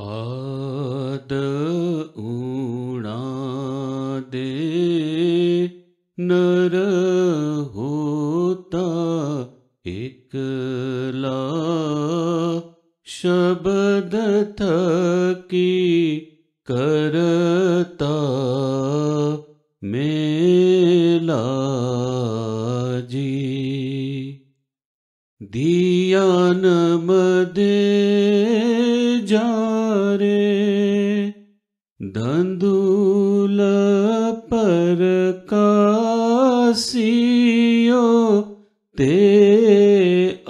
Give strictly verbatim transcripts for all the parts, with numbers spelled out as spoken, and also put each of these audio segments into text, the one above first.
आद उणादे नर होता एकला शब्द थकी करता मेला जी ध्यान मदे जा रे धंधुल पर कासियो ते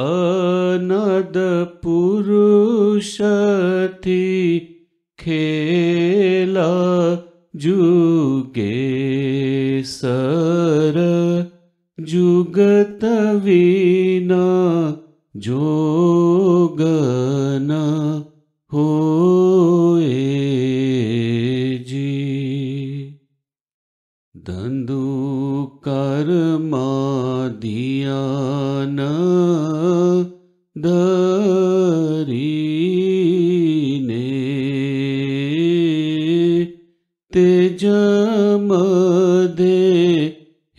अनद पुरुष थी खेला जुगेसर जुगत विना जोगना होए जी। धंधुकार माधियान धरीने तेज मधे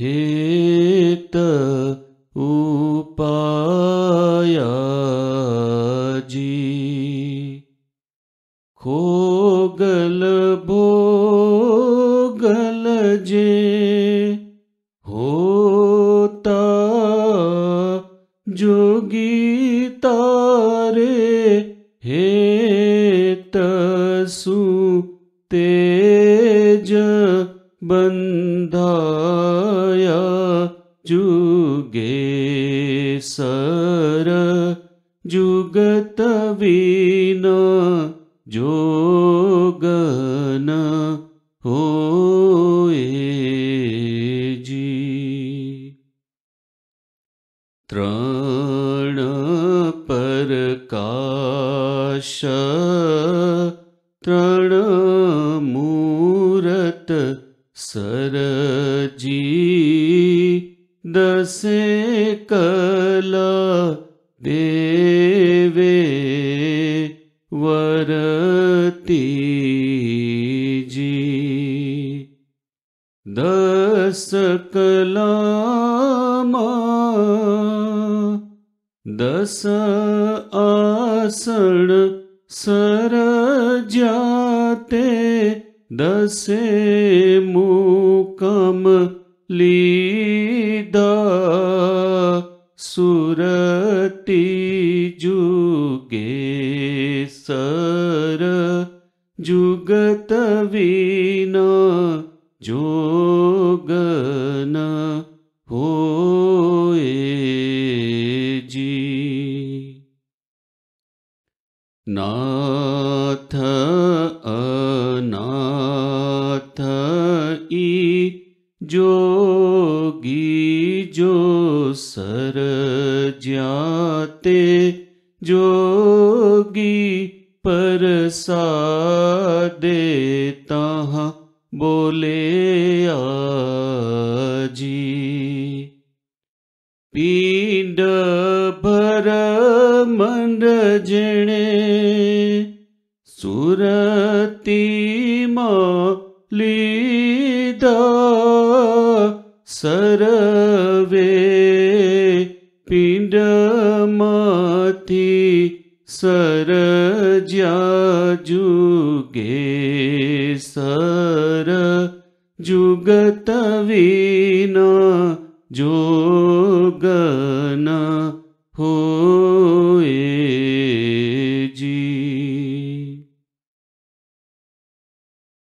हेत उपाया जी। खोगल भोगल जे होता जोगी तारे हेत सु तेज बंधाया जुगेसर जुगत विना जोगन होए जी। त्राण परकाश त्राण मूरत सरजी दसे कला देवे वरती जी। दस कलामा दस आसन सर जाते दसे मुकम लीदा सुरती जुगेसर जुगत विना जोगन होए जी। नाथ अनाथ ई जोगी जो सर जाते जोगी परसादे तहाँ बोले आजी। पिंड भर मंड जने सुरती मालीदा सरवे पिंड माथी सर जा जुगेसर जुगत विना जोगन हो।